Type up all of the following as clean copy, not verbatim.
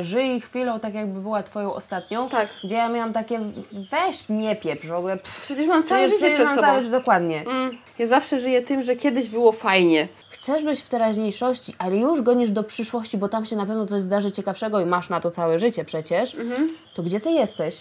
Żyj chwilą tak, jakby była twoją ostatnią, tak. Gdzie ja miałam takie, weź mnie pieprz w ogóle. Pff, przecież mam całe życie przed sobą. Dokładnie. Ja zawsze żyję tym, że kiedyś było fajnie. Chcesz być w teraźniejszości, ale już gonisz do przyszłości, bo tam się na pewno coś zdarzy ciekawszego i masz na to całe życie przecież. To gdzie ty jesteś?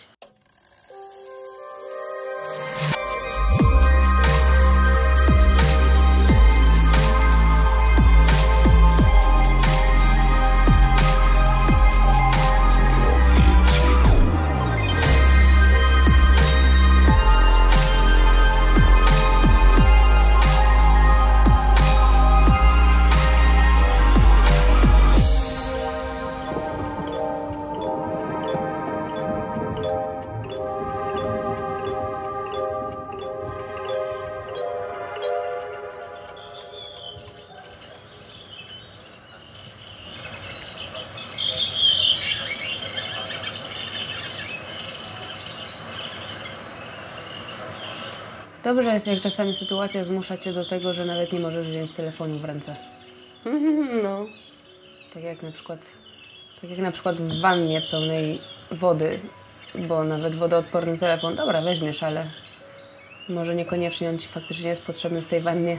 Dobrze jest, jak czasami sytuacja zmusza cię do tego, że nawet nie możesz wziąć telefonu w ręce. No. Tak jak na przykład w wannie pełnej wody, bo nawet wodoodporny telefon, dobra, weźmiesz, ale może niekoniecznie on ci faktycznie jest potrzebny w tej wannie.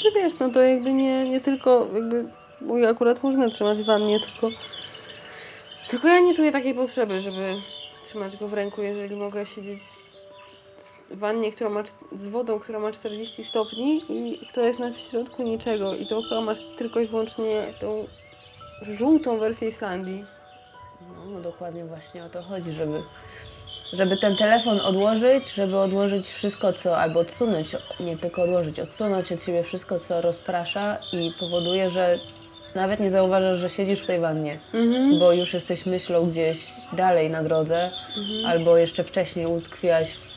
Czy wiesz, no to jakby nie tylko, jakby, bo akurat można trzymać w wannie, tylko ja nie czuję takiej potrzeby, żeby trzymać go w ręku, jeżeli mogę siedzieć w wannie, która ma, z wodą, która ma 40 stopni i która jest na środku niczego i dookoła masz tylko i wyłącznie tą żółtą wersję Islandii. No dokładnie właśnie o to chodzi, żeby ten telefon odłożyć, żeby odłożyć wszystko co, albo odsunąć, nie tylko odłożyć, odsunąć od siebie wszystko co rozprasza i powoduje, że nawet nie zauważasz, że siedzisz w tej wannie, bo już jesteś myślą gdzieś dalej na drodze, albo jeszcze wcześniej utkwiłaś w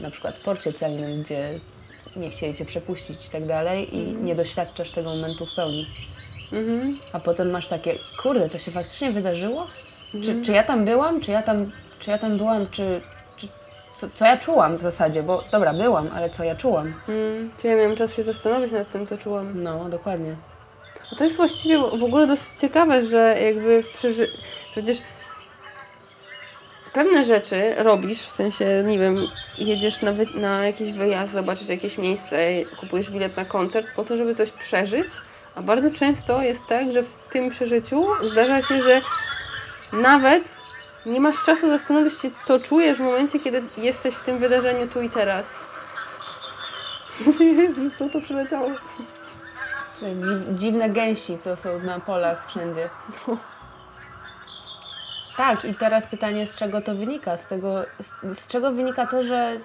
na przykład porcie celnym, gdzie nie chcieli cię przepuścić i tak dalej i nie doświadczasz tego momentu w pełni. A potem masz takie, kurde, to się faktycznie wydarzyło? Czy ja tam byłam? Czy ja tam byłam? Co ja czułam w zasadzie? Bo dobra, byłam, ale co ja czułam? Czy ja miałam czas się zastanowić nad tym, co czułam? No, dokładnie. A to jest właściwie w ogóle dosyć ciekawe, że jakby przecież pewne rzeczy robisz, w sensie, nie wiem, jedziesz na jakiś wyjazd, zobaczyć jakieś miejsce, kupujesz bilet na koncert po to, żeby coś przeżyć, a bardzo często jest tak, że w tym przeżyciu zdarza się, że nawet nie masz czasu zastanowić się, co czujesz w momencie, kiedy jesteś w tym wydarzeniu tu i teraz. Jezu, co to przyleciało? Dziwne gęsi, co są na polach wszędzie. Tak, i teraz pytanie, z czego to wynika? Z czego wynika to, że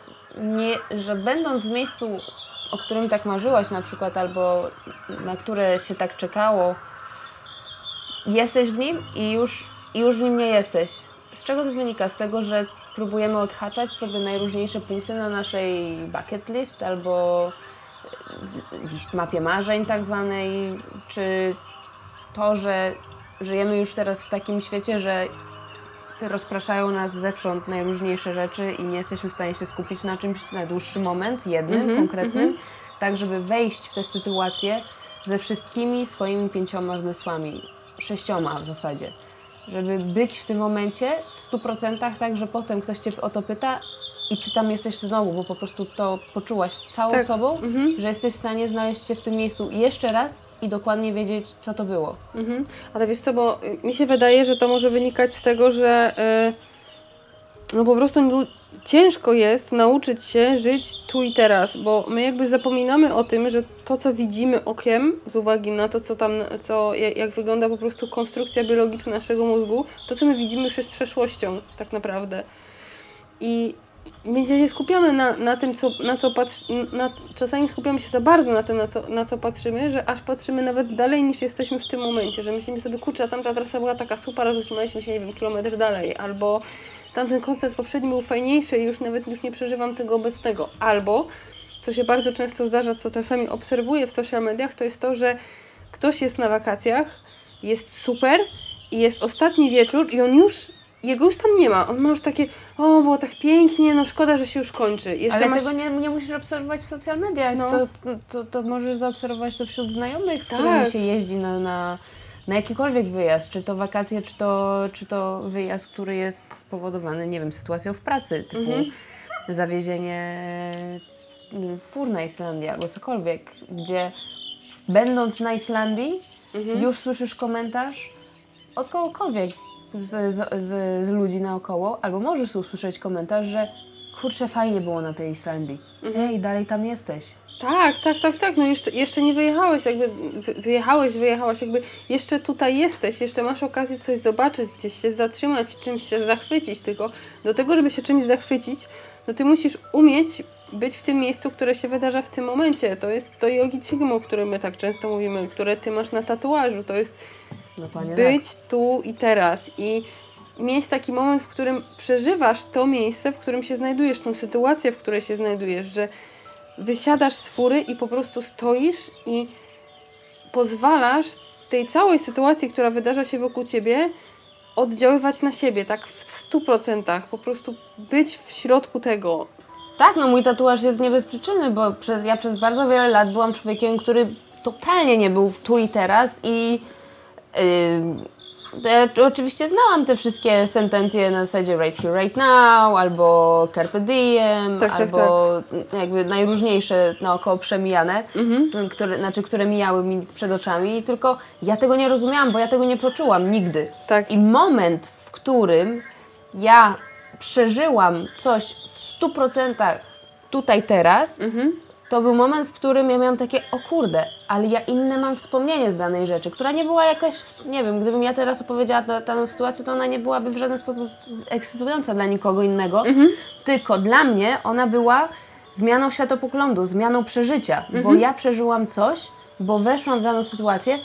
będąc w miejscu, o którym tak marzyłaś na przykład, albo na które się tak czekało, jesteś w nim i już w nim nie jesteś. Z czego to wynika? Z tego, że próbujemy odhaczać sobie najróżniejsze punkty na naszej bucket list, albo w mapie marzeń tak zwanej, czy to, że żyjemy już teraz w takim świecie, że rozpraszają nas zewsząd najróżniejsze rzeczy i nie jesteśmy w stanie się skupić na czymś na dłuższy moment, jednym, konkretnym, tak żeby wejść w tę sytuację ze wszystkimi swoimi 5 zmysłami, 6 w zasadzie, żeby być w tym momencie w 100%, tak, że potem ktoś cię o to pyta, i ty tam jesteś znowu, bo po prostu to poczułaś całą sobą, że jesteś w stanie znaleźć się w tym miejscu jeszcze raz i dokładnie wiedzieć, co to było. Ale wiesz co, bo mi się wydaje, że to może wynikać z tego, że no po prostu ciężko jest nauczyć się żyć tu i teraz, bo my jakby zapominamy o tym, że to, co widzimy okiem, z uwagi na to, jak wygląda po prostu konstrukcja biologiczna naszego mózgu, to, co my widzimy, już jest przeszłością tak naprawdę. I my się skupiamy na tym, na co patrzymy, czasami skupiamy się za bardzo na tym, na co patrzymy, że aż patrzymy nawet dalej niż jesteśmy w tym momencie, że myślimy sobie, kurczę, tamta trasa była taka super, a zatrzymaliśmy się, nie wiem, kilometr dalej, albo tamten koncert poprzedni był fajniejszy i już nie przeżywam tego obecnego, albo, co się bardzo często zdarza, co czasami obserwuję w social mediach, to jest to, że ktoś jest na wakacjach, jest super i jest ostatni wieczór i jego już tam nie ma. On ma już takie, o, było tak pięknie, no szkoda, że się już kończy. Tego nie musisz obserwować w social mediach. No. To możesz zaobserwować to wśród znajomych, z którymi się jeździ na na jakikolwiek wyjazd, czy to wakacje, czy to wyjazd, który jest spowodowany, nie wiem, sytuacją w pracy, typu zawiezienie fur na Islandii albo cokolwiek, gdzie będąc na Islandii już słyszysz komentarz od kogokolwiek z ludzi naokoło, albo możesz usłyszeć komentarz, że kurczę, fajnie było na tej Islandii. Ej, dalej tam jesteś. Tak. No jeszcze nie wyjechałeś, jakby wyjechałaś, jakby jeszcze tutaj jesteś, jeszcze masz okazję coś zobaczyć, gdzieś się zatrzymać, czymś się zachwycić, tylko do tego, żeby się czymś zachwycić, no ty musisz umieć być w tym miejscu, które się wydarza w tym momencie. To jest to jogi Qigong, o którym my tak często mówimy, które ty masz na tatuażu. To jest być tu i teraz i mieć taki moment, w którym przeżywasz to miejsce, w którym się znajdujesz, tą sytuację, w której się znajdujesz, że wysiadasz z fury i po prostu stoisz i pozwalasz tej całej sytuacji, która wydarza się wokół ciebie, oddziaływać na siebie, tak w 100%, po prostu być w środku tego. Tak, no mój tatuaż jest nie bez przyczyny, bo ja przez bardzo wiele lat byłam człowiekiem, który totalnie nie był tu i teraz i oczywiście znałam te wszystkie sentencje na zasadzie right here, right now, albo carpe diem, albo jakby najróżniejsze naokoło przemijane, które mijały mi przed oczami, i tylko ja tego nie rozumiałam, bo ja tego nie poczułam nigdy. Tak. I moment, w którym ja przeżyłam coś w 100% tutaj teraz, to był moment, w którym ja miałam takie, o kurde, ale ja inne mam wspomnienie z danej rzeczy, która nie była jakaś, nie wiem, gdybym ja teraz opowiedziała tę sytuację, to ona nie byłaby w żaden sposób ekscytująca dla nikogo innego, tylko dla mnie ona była zmianą światopoglądu, zmianą przeżycia, bo ja przeżyłam coś, bo weszłam w daną sytuację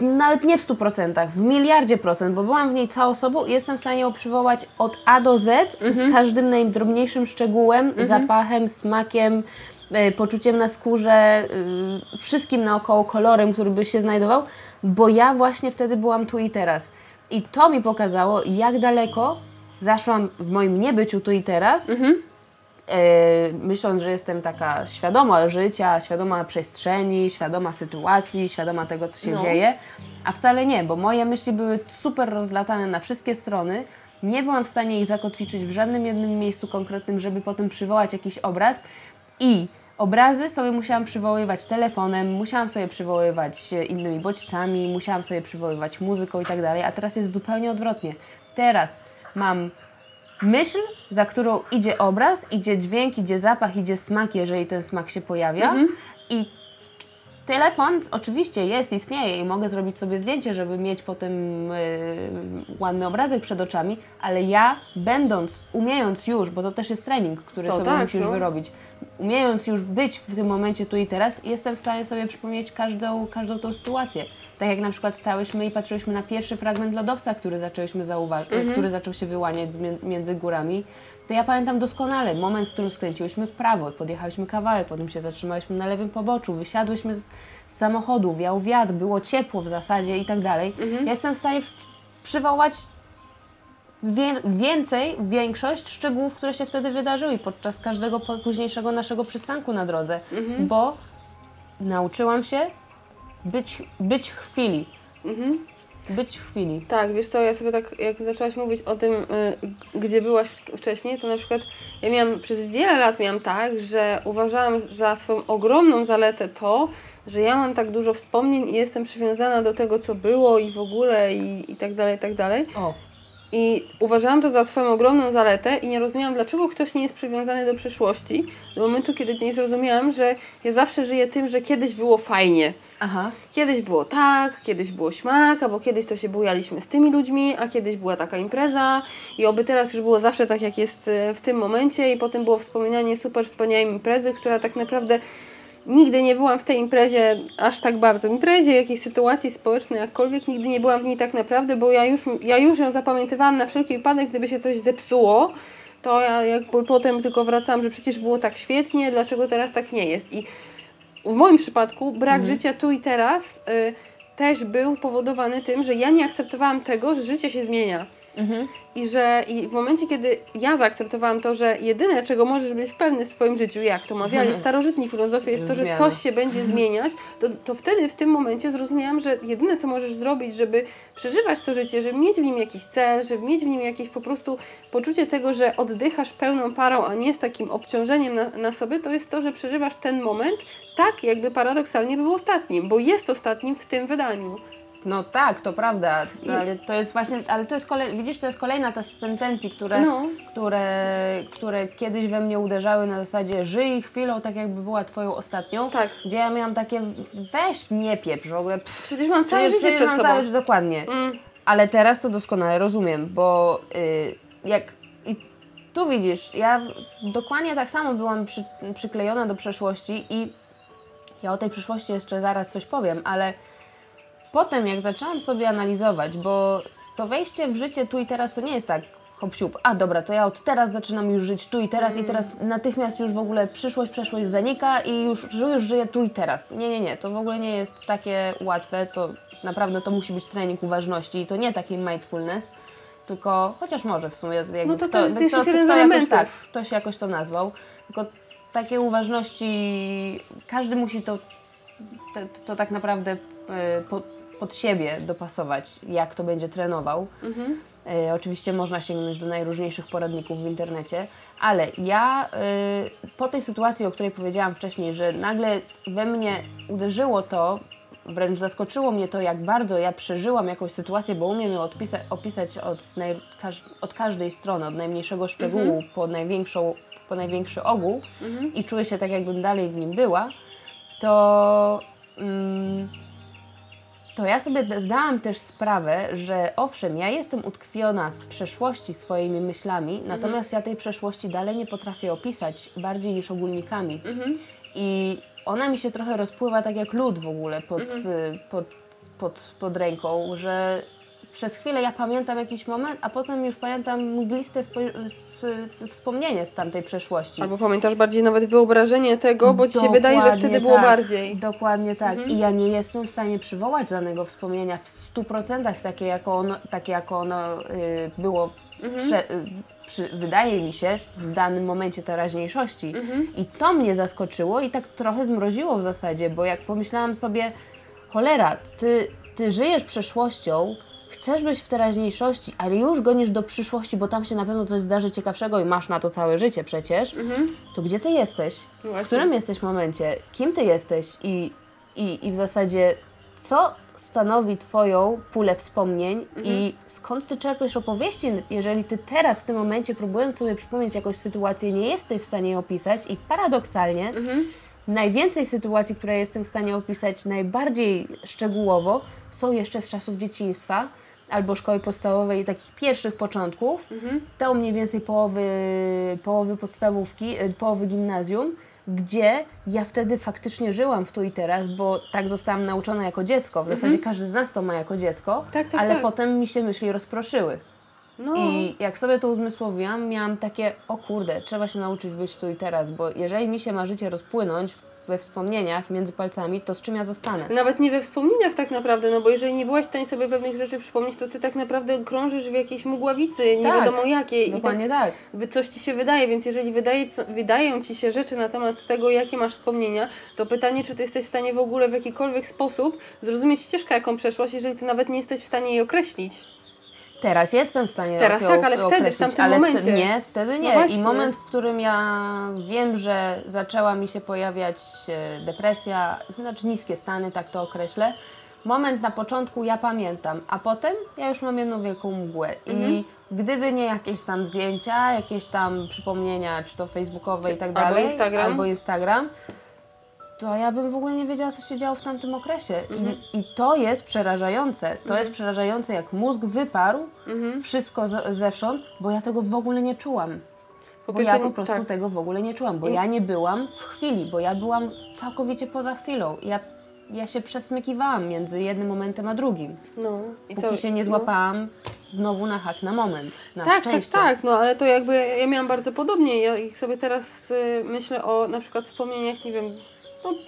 nawet nie w 100%, w miliardzie procent, bo byłam w niej całą sobą i jestem w stanie ją przywołać od A do Z z każdym najdrobniejszym szczegółem, zapachem, smakiem, poczuciem na skórze, wszystkim naokoło kolorem, który by się znajdował, bo ja właśnie wtedy byłam tu i teraz. I to mi pokazało, jak daleko zaszłam w moim niebyciu tu i teraz, myśląc, że jestem taka świadoma życia, świadoma przestrzeni, świadoma sytuacji, świadoma tego, co się dzieje, a wcale nie, bo moje myśli były super rozlatane na wszystkie strony, nie byłam w stanie ich zakotwiczyć w żadnym jednym miejscu konkretnym, żeby potem przywołać jakiś obraz i obrazy sobie musiałam przywoływać telefonem, musiałam sobie przywoływać innymi bodźcami, musiałam sobie przywoływać muzyką i tak dalej, a teraz jest zupełnie odwrotnie. Teraz mam myśl, za którą idzie obraz, idzie dźwięk, idzie zapach, idzie smak, jeżeli ten smak się pojawia. I telefon oczywiście jest, istnieje i mogę zrobić sobie zdjęcie, żeby mieć potem ładny obrazek przed oczami, ale ja umiejąc już, bo to też jest trening, który to sobie musisz wyrobić, umiejąc już być w tym momencie tu i teraz, jestem w stanie sobie przypomnieć każdą tą sytuację. Tak jak na przykład stałyśmy i patrzyłyśmy na pierwszy fragment lodowca, który zaczęłyśmy zauważyć, który zaczął się wyłaniać między górami, to ja pamiętam doskonale moment, w którym skręciłyśmy w prawo, podjechałyśmy kawałek, potem się zatrzymałyśmy na lewym poboczu, wysiadłyśmy z samochodu, wiał wiatr, było ciepło w zasadzie i tak dalej. Ja jestem w stanie przywołać większość szczegółów, które się wtedy wydarzyły podczas każdego późniejszego naszego przystanku na drodze, bo nauczyłam się być w chwili. Być w chwili. Tak, wiesz co, ja sobie tak, jak zaczęłaś mówić o tym, gdzie byłaś wcześniej, to na przykład ja przez wiele lat miałam tak, że uważałam za swoją ogromną zaletę to, że ja mam tak dużo wspomnień i jestem przywiązana do tego, co było i w ogóle i tak dalej, i tak dalej. I uważałam to za swoją ogromną zaletę i nie rozumiałam, dlaczego ktoś nie jest przywiązany do przeszłości, do momentu, kiedy nie zrozumiałam, że ja zawsze żyję tym, że kiedyś było fajnie. Kiedyś było tak, kiedyś było śmak, albo kiedyś to się bujaliśmy z tymi ludźmi, a kiedyś była taka impreza i oby teraz już było zawsze tak, jak jest w tym momencie, i potem było wspominanie super wspaniałej imprezy, która tak naprawdę nigdy nie byłam w tej imprezie aż tak bardzo. Imprezie, jakiejś sytuacji społecznej, jakkolwiek, nigdy nie byłam w niej tak naprawdę, bo ja już ją zapamiętywałam na wszelki wypadek, gdyby się coś zepsuło, to ja jakby potem tylko wracałam, że przecież było tak świetnie, dlaczego teraz tak nie jest. I w moim przypadku brak życia tu i teraz też był powodowany tym, że ja nie akceptowałam tego, że życie się zmienia. Mhm. I w momencie, kiedy ja zaakceptowałam to, że jedyne, czego możesz być pewny w swoim życiu, jak to mawiali starożytni filozofie, jest to, że coś się będzie zmieniać, to wtedy w tym momencie zrozumiałam, że jedyne, co możesz zrobić, żeby przeżywać to życie, żeby mieć w nim jakiś cel, żeby mieć w nim jakieś po prostu poczucie tego, że oddychasz pełną parą, a nie z takim obciążeniem na sobie, to jest to, że przeżywasz ten moment tak, jakby paradoksalnie był ostatnim, bo jest ostatnim w tym wydaniu. No tak, to prawda, ale to jest właśnie, ale to jest widzisz, to jest kolejna ta z sentencji, które kiedyś we mnie uderzały na zasadzie żyj chwilą, tak jakby była twoją ostatnią, tak. Gdzie ja miałam takie, weź mnie pieprz w ogóle. Pff, przecież mam całe życie przed sobą. Dokładnie, ale teraz to doskonale rozumiem, bo tu widzisz, ja dokładnie tak samo byłam przyklejona do przeszłości i ja o tej przyszłości jeszcze zaraz coś powiem, ale potem, jak zaczęłam sobie analizować, bo to wejście w życie tu i teraz to nie jest tak hop-siup, a dobra, to ja od teraz zaczynam już żyć tu i teraz natychmiast już w ogóle przyszłość, przeszłość zanika i już żyję tu i teraz. Nie, nie, nie, to w ogóle nie jest takie łatwe, to naprawdę to musi być trening uważności i to nie taki mindfulness, tylko chociaż może w sumie, no to jest jeden z elementów. Tak, ktoś jakoś to nazwał, tylko takiej uważności, każdy musi to tak naprawdę pod siebie dopasować, jak to będzie trenował. Mhm. Oczywiście można sięgnąć do najróżniejszych poradników w internecie, ale ja po tej sytuacji, o której powiedziałam wcześniej, że nagle we mnie uderzyło to, wręcz zaskoczyło mnie to, jak bardzo ja przeżyłam jakąś sytuację, bo umiem ją opisać od każdej strony, od najmniejszego szczegółu po największy ogół i czuję się tak, jakbym dalej w nim była, to ja sobie zdałam też sprawę, że owszem, ja jestem utkwiona w przeszłości swoimi myślami, natomiast ja tej przeszłości dalej nie potrafię opisać bardziej niż ogólnikami. I ona mi się trochę rozpływa tak jak lód w ogóle pod ręką, że przez chwilę ja pamiętam jakiś moment, a potem już pamiętam mgliste wspomnienie z tamtej przeszłości. Albo pamiętasz bardziej nawet wyobrażenie tego, bo ci się wydaje, że wtedy było bardziej. Dokładnie tak. I ja nie jestem w stanie przywołać danego wspomnienia w 100% takie, jako ono było, wydaje mi się, w danym momencie teraźniejszości. I to mnie zaskoczyło i tak trochę zmroziło w zasadzie, bo jak pomyślałam sobie, cholera, ty żyjesz przeszłością, chcesz być w teraźniejszości, ale już gonisz do przyszłości, bo tam się na pewno coś zdarzy ciekawszego i masz na to całe życie przecież, to gdzie ty jesteś? Właśnie. W którym jesteś momencie? Kim ty jesteś? I w zasadzie co stanowi twoją pulę wspomnień i skąd ty czerpiesz opowieści, jeżeli ty teraz w tym momencie, próbując sobie przypomnieć jakąś sytuację, nie jesteś w stanie jej opisać i paradoksalnie najwięcej sytuacji, które jestem w stanie opisać najbardziej szczegółowo, są jeszcze z czasów dzieciństwa albo szkoły podstawowej, takich pierwszych początków, to mniej więcej połowy podstawówki, połowy gimnazjum, gdzie ja wtedy faktycznie żyłam w tu i teraz, bo tak zostałam nauczona jako dziecko. W zasadzie każdy z nas to ma jako dziecko, tak. Potem mi się myśli rozproszyły. No. I jak sobie to uzmysłowiłam, miałam takie, o kurde, trzeba się nauczyć być tu i teraz, bo jeżeli mi się ma życie rozpłynąć we wspomnieniach, między palcami, to z czym ja zostanę? Nawet nie we wspomnieniach tak naprawdę, no bo jeżeli nie byłaś w stanie sobie pewnych rzeczy przypomnieć, to ty tak naprawdę krążysz w jakiejś mgławicy, nie wiadomo jakiej. Dokładnie tak. Coś ci się wydaje, więc jeżeli wydają ci się rzeczy na temat tego, jakie masz wspomnienia, to pytanie, czy ty jesteś w stanie w ogóle w jakikolwiek sposób zrozumieć ścieżkę, jaką przeszłaś, jeżeli ty nawet nie jesteś w stanie jej określić. Teraz jestem w stanie teraz tak, ale wtedy, w tamtym momencie. Wtedy nie. No i moment, w którym ja wiem, że zaczęła mi się pojawiać depresja, to znaczy niskie stany, tak to określę. Moment na początku ja pamiętam, a potem ja już mam jedną wielką mgłę. I gdyby nie jakieś tam zdjęcia, jakieś tam przypomnienia, czy to facebookowe i tak dalej, albo Instagram, to ja bym w ogóle nie wiedziała, co się działo w tamtym okresie. I to jest przerażające. To jest przerażające, jak mózg wyparł wszystko zewsząd, bo ja tego w ogóle nie czułam. Tego w ogóle nie czułam, bo ja nie byłam w chwili, bo ja byłam całkowicie poza chwilą. Ja się przesmykiwałam między jednym momentem a drugim. Póki się nie złapałam znowu na hak na moment. No ale to jakby ja miałam bardzo podobnie. Ja sobie teraz myślę o na przykład wspomnieniach, nie wiem,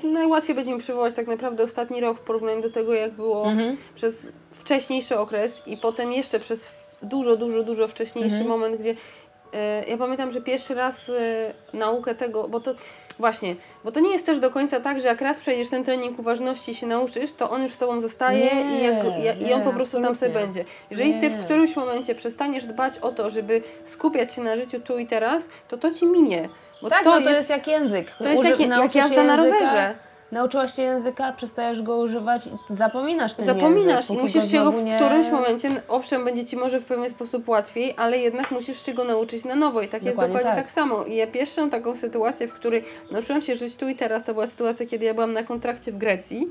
no, najłatwiej będzie mi przywołać tak naprawdę ostatni rok w porównaniu do tego, jak było przez wcześniejszy okres i potem jeszcze przez dużo wcześniejszy moment, gdzie ja pamiętam, że pierwszy raz naukę tego, bo to właśnie, bo to nie jest też do końca tak, że jak raz przejdziesz ten trening uważności i się nauczysz, to on już z tobą zostaje i on po prostu tam sobie będzie. Jeżeli ty w którymś momencie przestaniesz dbać o to, żeby skupiać się na życiu tu i teraz, to to ci minie. Bo tak, to jest jak język. To jest jak jazda na rowerze. Nauczyłaś się języka, przestajesz go używać i zapominasz ten język. Zapominasz i musisz się go w którymś momencie, owszem, będzie ci może w pewien sposób łatwiej, ale jednak musisz się go nauczyć na nowo i tak jest dokładnie tak samo. I ja pierwszą taką sytuację, w której nauczyłam się żyć tu i teraz, to była sytuacja, kiedy ja byłam na kontrakcie w Grecji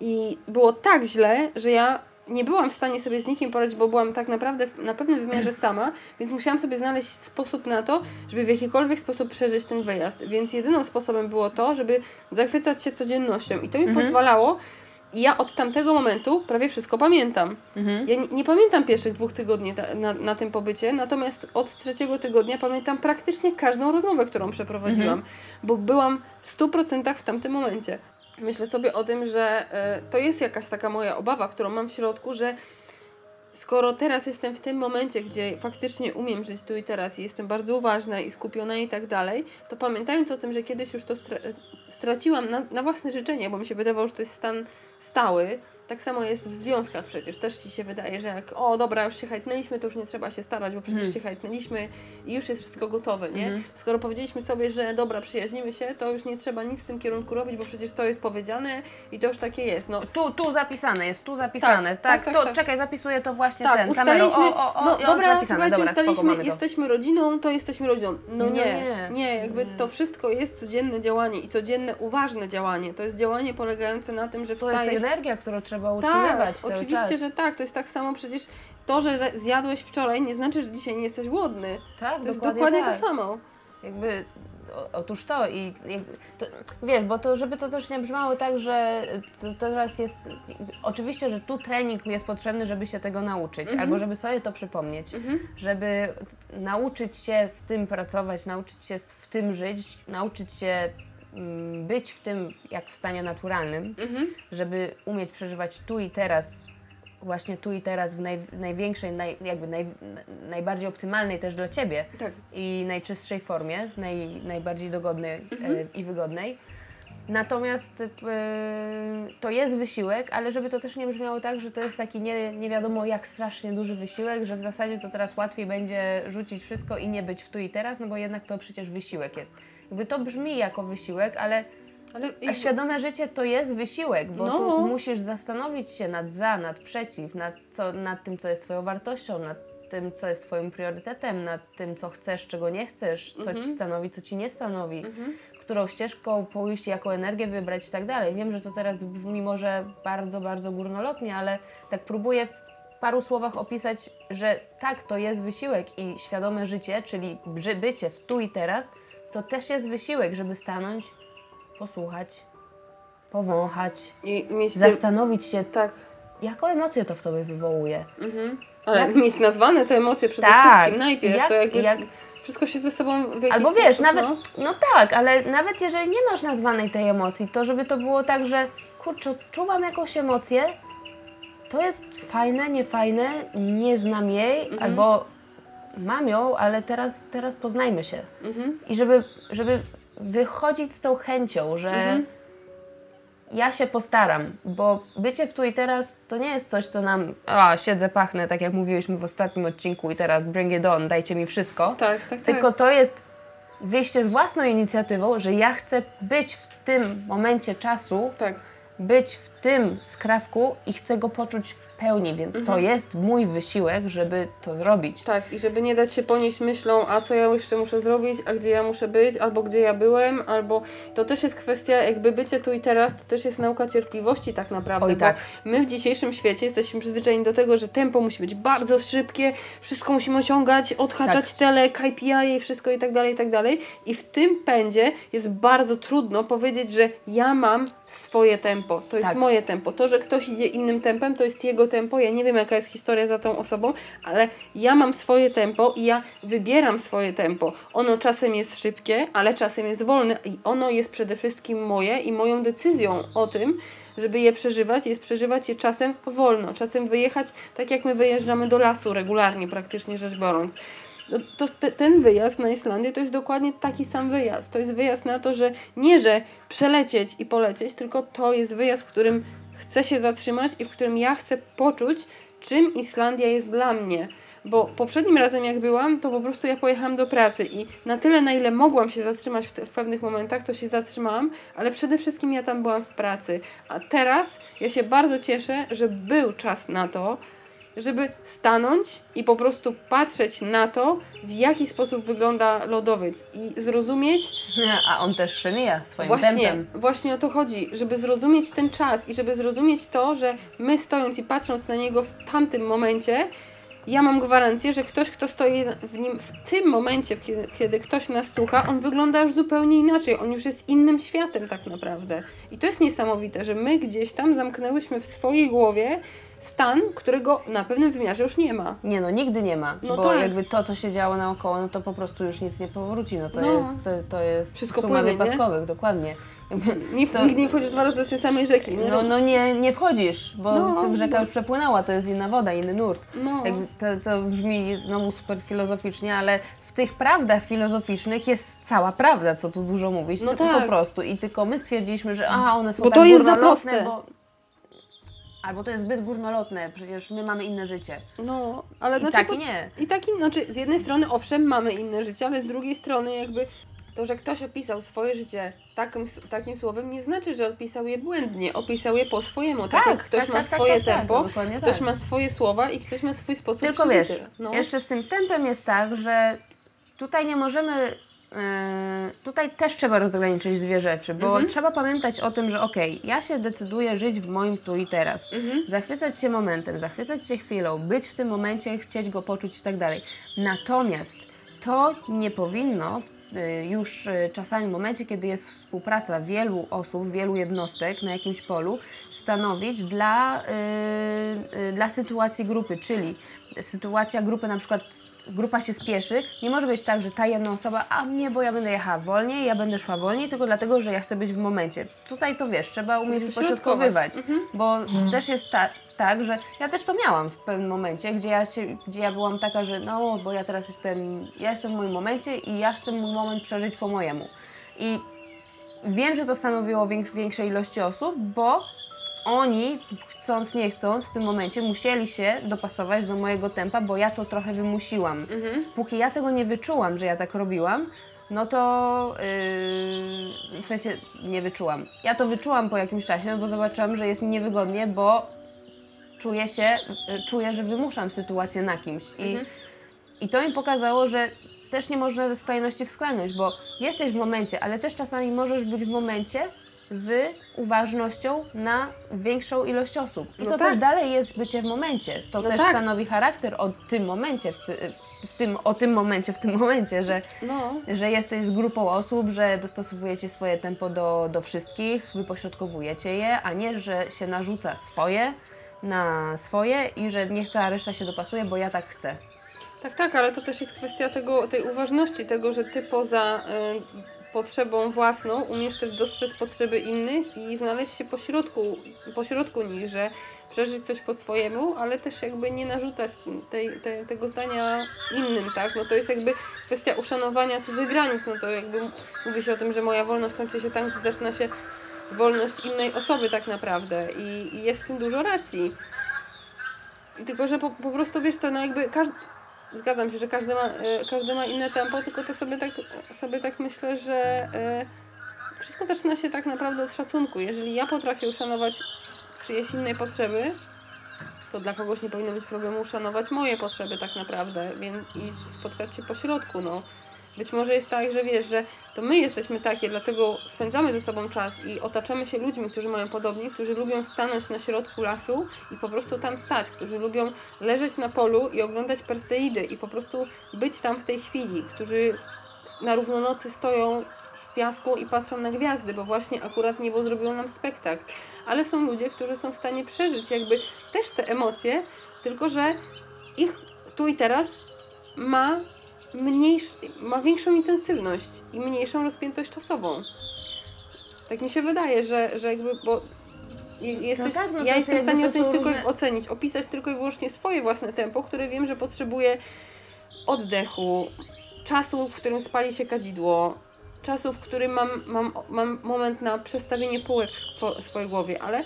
i było tak źle, że ja nie byłam w stanie sobie z nikim poradzić, bo byłam tak naprawdę na pewnym wymiarze sama, więc musiałam sobie znaleźć sposób na to, żeby w jakikolwiek sposób przeżyć ten wyjazd. Więc jedynym sposobem było to, żeby zachwycać się codziennością i to mi pozwalało. I ja od tamtego momentu prawie wszystko pamiętam. Ja nie pamiętam pierwszych 2 tygodni na tym pobycie, natomiast od 3. tygodnia pamiętam praktycznie każdą rozmowę, którą przeprowadziłam, bo byłam w 100% w tamtym momencie. Myślę sobie o tym, że to jest jakaś taka moja obawa, którą mam w środku, że skoro teraz jestem w tym momencie, gdzie faktycznie umiem żyć tu i teraz i jestem bardzo uważna i skupiona i tak dalej, to pamiętając o tym, że kiedyś już to straciłam na własne życzenie, bo mi się wydawało, że to jest stan stały, tak samo jest w związkach przecież. Też ci się wydaje, że jak o dobra, już się hajtnęliśmy, to już nie trzeba się starać, bo przecież się hajtnęliśmy i już jest wszystko gotowe, nie? Skoro powiedzieliśmy sobie, że dobra, przyjaźnimy się, to już nie trzeba nic w tym kierunku robić, bo przecież to jest powiedziane i to już takie jest. No. Tu zapisane jest, tu zapisane. Tak, czekaj, zapisuję to właśnie ten kamerą. Dobra, jesteśmy rodziną, to jesteśmy rodziną. No nie, jakby to wszystko jest codzienne działanie i codzienne uważne działanie. To jest działanie polegające na tym, że wstajesz... To jest energia, którą trzeba utrzymywać cały czas. Oczywiście, że tak. To jest tak samo przecież to, że zjadłeś wczoraj, nie znaczy, że dzisiaj nie jesteś głodny. Tak, to jest dokładnie to samo. Jakby, otóż to i to, wiesz, bo to, żeby to też nie brzmiało tak, że to teraz jest, oczywiście, że tu trening jest potrzebny, żeby się tego nauczyć, albo żeby sobie to przypomnieć, żeby nauczyć się z tym pracować, nauczyć się w tym żyć, nauczyć się być w tym jak w stanie naturalnym, żeby umieć przeżywać tu i teraz, właśnie tu i teraz w największej, najbardziej optymalnej też dla Ciebie i najczystszej formie, najbardziej dogodnej i wygodnej. Natomiast to jest wysiłek, ale żeby to też nie brzmiało tak, że to jest taki nie wiadomo jak strasznie duży wysiłek, że w zasadzie to teraz łatwiej będzie rzucić wszystko i nie być w tu i teraz, no bo jednak to przecież wysiłek jest. Jakby to brzmi jako wysiłek, ale świadome życie to jest wysiłek, bo tu musisz zastanowić się nad przeciw, nad tym, co jest Twoją wartością, nad tym, co jest Twoim priorytetem, nad tym, co chcesz, czego nie chcesz, co Ci stanowi, co Ci nie stanowi, którą ścieżką pójść, jaką energię wybrać i tak dalej. Wiem, że to teraz brzmi może bardzo, bardzo górnolotnie, ale tak próbuję w paru słowach opisać, że tak, to jest wysiłek i świadome życie, czyli bycie w tu i teraz, to też jest wysiłek, żeby stanąć, posłuchać, powąchać, zastanowić się, jaką emocję to w tobie wywołuje. Ale mieć nazwane te emocje przede wszystkim najpierw, to jakby wszystko się ze sobą w jakiś albo wiesz, nawet, no tak, ale nawet jeżeli nie masz nazwanej tej emocji, to żeby to było tak, że kurczę, odczuwam jakąś emocję, to jest fajne, niefajne, nie znam jej, albo mam ją, ale teraz poznajmy się. I żeby wychodzić z tą chęcią, że ja się postaram, bo bycie w tu i teraz to nie jest coś, co nam siedzę, pachnę, tak jak mówiłyśmy w ostatnim odcinku i teraz bring it on, dajcie mi wszystko. Tylko to jest wyjście z własną inicjatywą, że ja chcę być w tym momencie czasu, być w tym skrawku i chcę go poczuć w pełni, więc to jest mój wysiłek, żeby to zrobić. Tak, i żeby nie dać się ponieść myślą, a co ja jeszcze muszę zrobić, a gdzie ja muszę być, albo gdzie ja byłem, albo... To też jest kwestia, jakby bycie tu i teraz, to też jest nauka cierpliwości tak naprawdę. My w dzisiejszym świecie jesteśmy przyzwyczajeni do tego, że tempo musi być bardzo szybkie, wszystko musimy osiągać, odhaczać cele, KPI, wszystko i tak dalej, i tak dalej. I w tym pędzie jest bardzo trudno powiedzieć, że ja mam swoje tempo, to jest moje tempo. To, że ktoś idzie innym tempem, to jest jego tempo, ja nie wiem jaka jest historia za tą osobą, ale ja mam swoje tempo i ja wybieram swoje tempo. Ono czasem jest szybkie, ale czasem jest wolne i ono jest przede wszystkim moje i moją decyzją o tym, żeby je przeżywać, jest przeżywać je czasem wolno, czasem wyjechać, tak jak my wyjeżdżamy do lasu regularnie, praktycznie rzecz biorąc. No to ten wyjazd na Islandię to jest dokładnie taki sam wyjazd. To jest wyjazd na to, że nie, że przelecieć i polecieć, tylko to jest wyjazd, w którym chcę się zatrzymać i w którym ja chcę poczuć, czym Islandia jest dla mnie. Bo poprzednim razem jak byłam, to po prostu ja pojechałam do pracy i na tyle, na ile mogłam się zatrzymać w pewnych momentach, to się zatrzymałam, ale przede wszystkim ja tam byłam w pracy. A teraz ja się bardzo cieszę, że był czas na to, żeby stanąć i po prostu patrzeć na to, w jaki sposób wygląda lodowiec i zrozumieć... A on też przemija swoim tempem. Właśnie o to chodzi, żeby zrozumieć ten czas i żeby zrozumieć to, że my stojąc i patrząc na niego w tamtym momencie, ja mam gwarancję, że ktoś, kto stoi w nim w tym momencie, kiedy ktoś nas słucha, on wygląda już zupełnie inaczej, on już jest innym światem tak naprawdę. I to jest niesamowite, że my gdzieś tam zamknęłyśmy w swojej głowie stan, którego na pewnym wymiarze już nie ma. Nie no, nigdy nie ma, no bo tak. Jakby to, co się działo naokoło, no to po prostu już nic nie powróci, no to no. jest wszystko suma płynie, wypadkowych, nie? Dokładnie. Nigdy nie wchodzisz dwa razy do tej samej rzeki, nie? No nie wchodzisz, bo rzeka już przepłynęła, to jest inna woda, inny nurt. No. To brzmi znowu super filozoficznie, ale w tych prawdach filozoficznych jest cała prawda, co tu dużo mówić, no tak. Po prostu. I tylko my stwierdziliśmy, że one są bo tak górnolotne, albo to jest zbyt górnolotne, przecież my mamy inne życie. No, ale z jednej strony owszem mamy inne życie, ale z drugiej strony jakby to, że ktoś opisał swoje życie takim słowem, nie znaczy, że opisał je błędnie, opisał je po swojemu. Tak jak ktoś ma swoje tempo, ktoś ma swoje słowa i ktoś ma swój sposób życia. Tylko wiesz, jeszcze z tym tempem jest tak, że tutaj nie możemy... Tutaj też trzeba rozgraniczyć dwie rzeczy, bo trzeba pamiętać o tym, że ja się decyduję żyć w moim tu i teraz, zachwycać się momentem, zachwycać się chwilą, być w tym momencie, chcieć go poczuć i tak dalej. Natomiast to nie powinno już czasami w momencie, kiedy jest współpraca wielu osób, wielu jednostek na jakimś polu, stanowić dla sytuacji grupy, czyli sytuacja grupy na przykład grupa się spieszy, nie może być tak, że ta jedna osoba, bo ja będę jechała wolniej, ja będę szła wolniej, tylko dlatego, że ja chcę być w momencie. Tutaj to wiesz, trzeba umieć upośrodkowywać, bo też jest tak, że ja też to miałam w pewnym momencie, gdzie ja byłam taka, że bo ja teraz jestem w moim momencie i ja chcę mój moment przeżyć po mojemu. I wiem, że to stanowiło większej ilości osób, bo oni, chcąc nie chcąc, w tym momencie musieli się dopasować do mojego tempa, bo ja to trochę wymusiłam. Póki ja tego nie wyczułam, że ja tak robiłam, no to w sensie nie wyczułam. Ja to wyczułam po jakimś czasie, bo zobaczyłam, że jest mi niewygodnie, bo czuję, że wymuszam sytuację na kimś. I to mi pokazało, że też nie można ze skrajności w skrajność, bo jesteś w momencie, ale też czasami możesz być w momencie z uważnością na większą ilość osób. I to też dalej jest bycie w momencie. To też stanowi charakter o tym momencie, w tym momencie, że jesteś z grupą osób, że dostosowujecie swoje tempo do wszystkich, wypośrodkowujecie je, a nie, że się narzuca swoje na swoje i że niech cała reszta się dopasuje, bo ja tak chcę. Tak, ale to też jest kwestia tej uważności, tego, że ty poza... potrzebą własną, umiesz też dostrzec potrzeby innych i znaleźć się pośrodku nich, że przeżyć coś po swojemu, ale też jakby nie narzucać tego zdania innym, tak? No to jest jakby kwestia uszanowania cudzych granic, no to jakby mówi się o tym, że moja wolność kończy się tam, gdzie zaczyna się wolność innej osoby tak naprawdę i jest w tym dużo racji. Tylko, że po prostu wiesz co, jakby każdy... Zgadzam się, że każdy ma inne tempo, tylko to sobie tak myślę, że wszystko zaczyna się tak naprawdę od szacunku. Jeżeli ja potrafię uszanować czyjeś innej potrzeby, to dla kogoś nie powinno być problemu uszanować moje potrzeby tak naprawdę i spotkać się pośrodku. Być może jest tak, że wiesz, że to my jesteśmy takie, dlatego spędzamy ze sobą czas i otaczamy się ludźmi, którzy mają podobnie, którzy lubią stanąć na środku lasu i po prostu tam stać, którzy lubią leżeć na polu i oglądać Perseidy i po prostu być tam w tej chwili, którzy na równonocy stoją w piasku i patrzą na gwiazdy, bo właśnie akurat niebo zrobiło nam spektakl. Ale są ludzie, którzy są w stanie przeżyć jakby też te emocje, tylko że ich tu i teraz ma większą intensywność i mniejszą rozpiętość czasową. Tak mi się wydaje, że jakby, bo Jesteś, no tak, no ja jestem w stanie ocenić, opisać tylko i wyłącznie swoje własne tempo, które wiem, że potrzebuje oddechu, czasu, w którym spali się kadzidło, czasu, w którym mam moment na przestawienie półek w swojej głowie, ale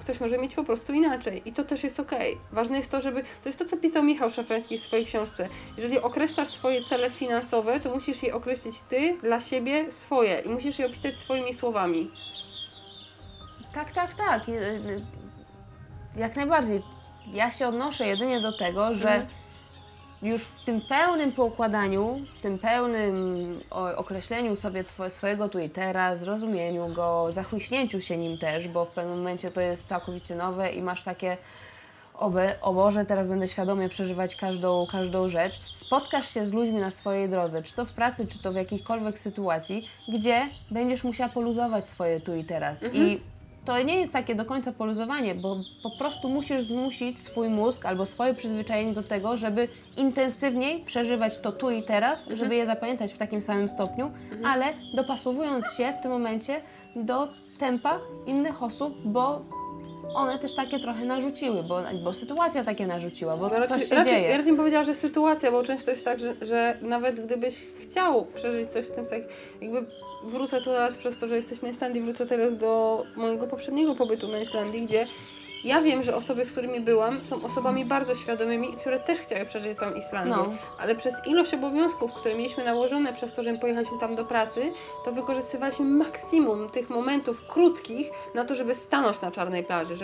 ktoś może mieć po prostu inaczej i to też jest okej. Ważne jest to, żeby... To jest to, co pisał Michał Szafrański w swojej książce. Jeżeli określasz swoje cele finansowe, to musisz je określić ty, dla siebie, swoje i musisz je opisać swoimi słowami. Tak, tak, tak. Jak najbardziej. Ja się odnoszę jedynie do tego, że już w tym pełnym poukładaniu, w tym pełnym określeniu sobie swojego tu i teraz, zrozumieniu go, zachłyśnięciu się nim też, bo w pewnym momencie to jest całkowicie nowe i masz takie o Boże, teraz będę świadomie przeżywać każdą rzecz. Spotkasz się z ludźmi na swojej drodze, czy to w pracy, czy to w jakiejkolwiek sytuacji, gdzie będziesz musiała poluzować swoje tu i teraz. I to nie jest takie do końca poluzowanie, bo po prostu musisz zmusić swój mózg albo swoje przyzwyczajenie do tego, żeby intensywniej przeżywać to tu i teraz, żeby je zapamiętać w takim samym stopniu, ale dopasowując się w tym momencie do tempa innych osób, bo one też takie trochę narzuciły, bo sytuacja takie narzuciła, bo no raczej, coś się dzieje. Ja raczej bym powiedziała, że sytuacja, bo często jest tak, że nawet gdybyś chciał przeżyć coś w tym sensie, jakby wrócę teraz przez to, że jesteśmy na Islandii, wrócę teraz do mojego poprzedniego pobytu na Islandii, gdzie ja wiem, że osoby, z którymi byłam, są osobami bardzo świadomymi, które też chciały przeżyć tam Islandię, ale przez ilość obowiązków, które mieliśmy nałożone przez to, że pojechaliśmy tam do pracy, to wykorzystywaliśmy maksimum tych momentów krótkich na to, żeby stanąć na czarnej plaży,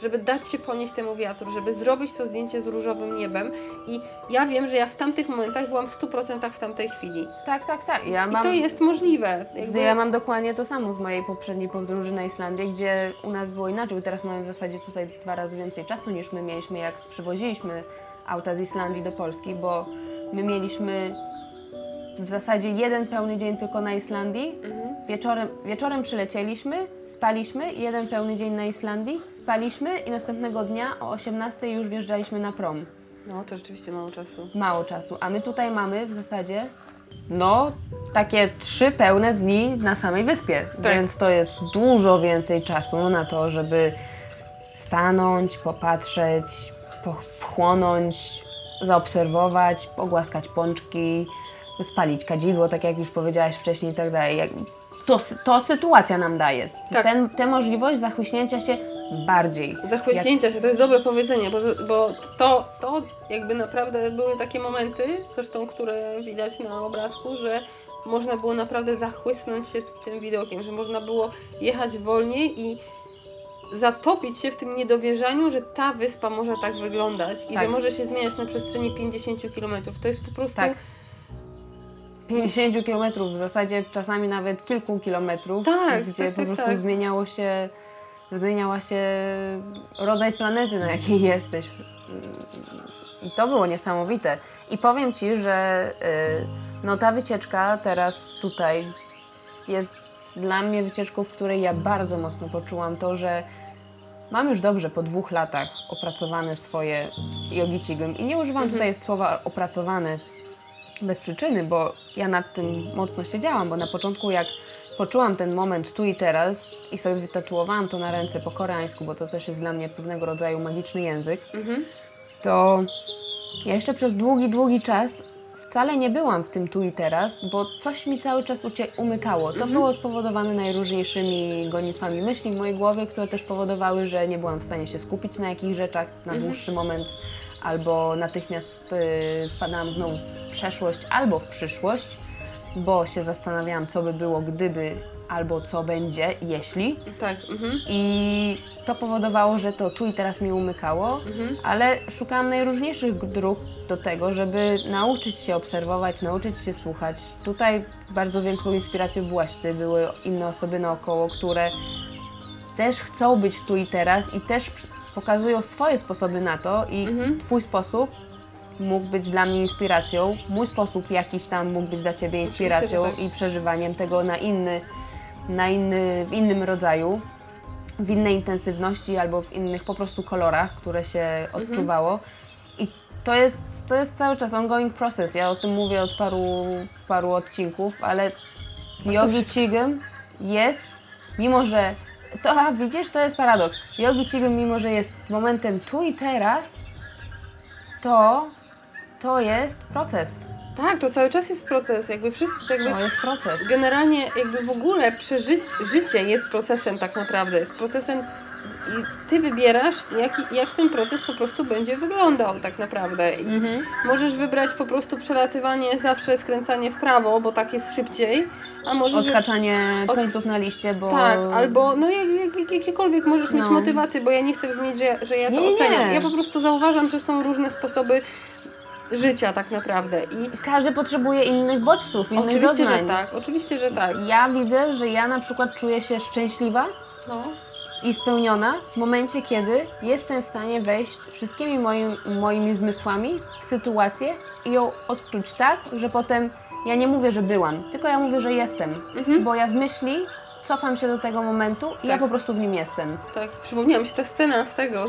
żeby dać się ponieść temu wiatru, żeby zrobić to zdjęcie z różowym niebem i ja wiem, że ja w tamtych momentach byłam w 100% w tamtej chwili. Tak, tak, tak. I to jest możliwe. Jakby... Ja mam dokładnie to samo z mojej poprzedniej podróży na Islandię, gdzie u nas było inaczej, teraz mamy w zasadzie tutaj 2 razy więcej czasu niż my mieliśmy, jak przywoziliśmy auta z Islandii do Polski, bo my mieliśmy w zasadzie 1 pełny dzień tylko na Islandii, wieczorem przylecieliśmy, spaliśmy, 1 pełny dzień na Islandii, spaliśmy i następnego dnia o 18:00 już wjeżdżaliśmy na prom. No to rzeczywiście mało czasu. Mało czasu, a my tutaj mamy w zasadzie takie 3 pełne dni na samej wyspie, więc to jest dużo więcej czasu na to, żeby stanąć, popatrzeć, wchłonąć, zaobserwować, pogłaskać pączki, spalić kadzidło, tak jak już powiedziałaś wcześniej i tak dalej. To sytuacja nam daje. Tak. Tę możliwość zachłyśnięcia się bardziej. Zachłyśnięcia się, to jest dobre powiedzenie, bo to jakby naprawdę były takie momenty, zresztą, które widać na obrazku, że można było naprawdę zachłysnąć się tym widokiem, że można było jechać wolniej i zatopić się w tym niedowierzaniu, że ta wyspa może tak wyglądać i że może się zmieniać na przestrzeni 50 km. To jest po prostu... 50 km, w zasadzie czasami nawet kilku kilometrów, gdzie po prostu zmieniała się rodzaj planety, na jakiej jesteś. I to było niesamowite. I powiem Ci, że ta wycieczka teraz tutaj jest dla mnie wycieczką, w której ja bardzo mocno poczułam to, że mam już dobrze po 2 latach opracowane swoje jogi qigong. I nie używam tutaj słowa opracowane bez przyczyny, bo ja nad tym mocno siedziałam, bo na początku jak poczułam ten moment tu i teraz i sobie wytatuowałam to na ręce po koreańsku, bo to też jest dla mnie pewnego rodzaju magiczny język, to ja jeszcze przez długi czas wcale nie byłam w tym tu i teraz, bo coś mi cały czas umykało. To było spowodowane najróżniejszymi gonitwami myśli w mojej głowie, które też powodowały, że nie byłam w stanie się skupić na jakichś rzeczach na dłuższy moment, albo natychmiast wpadałam znowu w przeszłość albo w przyszłość, bo się zastanawiałam, co by było, gdyby, albo co będzie, jeśli. I to powodowało, że to tu i teraz mi umykało, ale szukałam najróżniejszych dróg do tego, żeby nauczyć się obserwować, nauczyć się słuchać. Tutaj bardzo wielką inspiracją byłaś Ty, były inne osoby naokoło, które też chcą być tu i teraz i też pokazują swoje sposoby na to i Twój sposób mógł być dla mnie inspiracją, mój sposób jakiś tam mógł być dla Ciebie inspiracją i przeżywaniem tego w innym rodzaju, w innej intensywności albo w innych po prostu kolorach, które się odczuwało. I to jest cały czas ongoing process. Ja o tym mówię od paru odcinków, ale jogi qigong jest, mimo że To widzisz, to jest paradoks. Jogi Qigong, mimo że jest momentem tu i teraz, to jest proces. Tak, to cały czas jest proces. Jakby wszystko, jakby to jest proces. Generalnie jakby w ogóle życie jest procesem tak naprawdę. Jest procesem i ty wybierasz, jak ten proces po prostu będzie wyglądał tak naprawdę. I możesz wybrać po prostu przelatywanie, zawsze skręcanie w prawo, bo tak jest szybciej. A możesz odhaczanie punktów na liście, bo... Tak, albo no, jakiekolwiek możesz mieć motywację, bo ja nie chcę brzmieć, że ja to oceniam. Ja po prostu zauważam, że są różne sposoby życia tak naprawdę. I każdy potrzebuje innych bodźców, innych doznań. Że tak, oczywiście, że tak. Ja widzę, że ja na przykład czuję się szczęśliwa i spełniona w momencie, kiedy jestem w stanie wejść wszystkimi moimi zmysłami w sytuację i ją odczuć tak, że potem ja nie mówię, że byłam, tylko ja mówię, że jestem, bo ja w myśli cofam się do tego momentu i ja po prostu w nim jestem. Tak, przypomniała mi się ta scena z tego,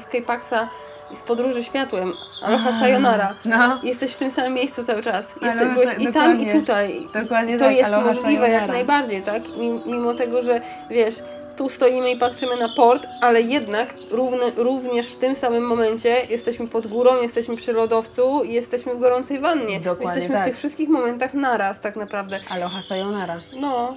z K-Paxa i z Podróży Światłem, Aloha Sayonara. No. Jesteś w tym samym miejscu cały czas. Byłeś i tam, i tutaj. Dokładnie to tak, jest Aloha możliwe Sayonara. Jak najbardziej, tak? Mimo tego, że wiesz, tu stoimy i patrzymy na port, ale jednak również w tym samym momencie jesteśmy pod górą, jesteśmy przy lodowcu i jesteśmy w gorącej wannie. Dokładnie jesteśmy w tych wszystkich momentach naraz tak naprawdę. Aloha Sayonara. No.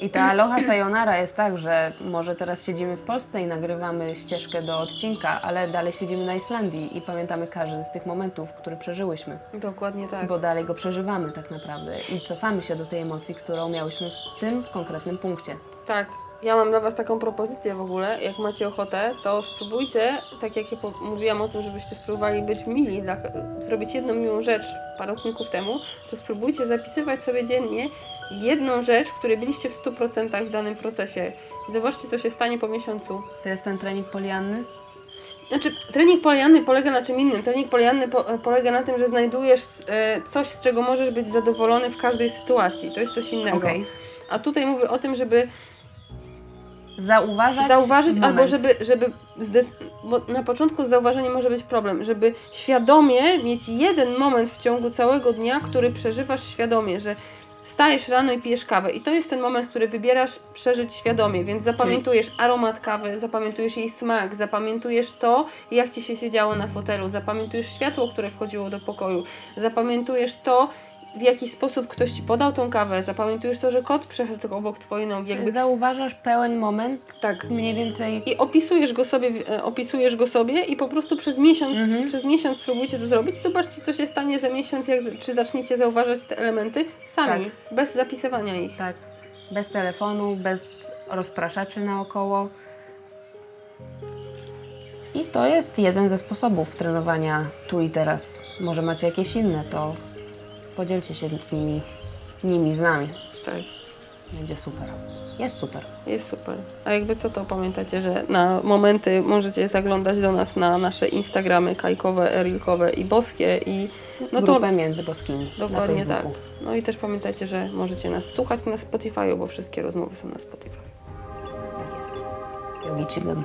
I ta Aloha Sayonara jest tak, że może teraz siedzimy w Polsce i nagrywamy ścieżkę do odcinka, ale dalej siedzimy na Islandii i pamiętamy każdy z tych momentów, które przeżyłyśmy. Dokładnie tak. Bo dalej go przeżywamy tak naprawdę i cofamy się do tej emocji, którą miałyśmy w tym konkretnym punkcie. Tak. Ja mam dla Was taką propozycję w ogóle, jak macie ochotę, to spróbujcie, tak jak ja mówiłam o tym, żebyście spróbowali być mili, zrobić jedną miłą rzecz parę odcinków temu, to spróbujcie zapisywać sobie dziennie jedną rzecz, w której byliście w 100% w danym procesie. Zobaczcie, co się stanie po miesiącu. To jest ten trening Polianny? Znaczy, trening Polianny polega na czym innym. Trening Polianny polega na tym, że znajdujesz coś, z czego możesz być zadowolony w każdej sytuacji. To jest coś innego. Okay. A tutaj mówię o tym, żeby zauważyć albo żeby bo na początku z zauważeniem może być problem, żeby świadomie mieć jeden moment w ciągu całego dnia, który przeżywasz świadomie, że wstajesz rano i pijesz kawę i to jest ten moment, który wybierasz przeżyć świadomie, więc zapamiętujesz aromat kawy, zapamiętujesz jej smak, zapamiętujesz to, jak Ci się siedziało na fotelu, zapamiętujesz światło, które wchodziło do pokoju, zapamiętujesz to, w jaki sposób ktoś Ci podał tą kawę, zapamiętujesz to, że kot przeszedł obok Twojej nogi. Jakby... Zauważasz pełen moment, tak mniej więcej... I opisujesz go sobie i po prostu przez miesiąc spróbujcie to zrobić. Zobaczcie, co się stanie za miesiąc, czy zaczniecie zauważać te elementy sami, bez zapisywania ich. Tak, bez telefonu, bez rozpraszaczy naokoło. I to jest jeden ze sposobów trenowania tu i teraz. Może macie jakieś inne, to... Podzielcie się z nimi z nami. Tak. Będzie super. Jest super. Jest super. A jakby co, to pamiętacie, że na momenty możecie zaglądać do nas na nasze Instagramy kajkowe, erilkowe i boskie i grupę między boskimi. Dokładnie tak. No i też pamiętajcie, że możecie nas słuchać na Spotify, bo wszystkie rozmowy są na Spotify. Tak jest. Jogi Qigong.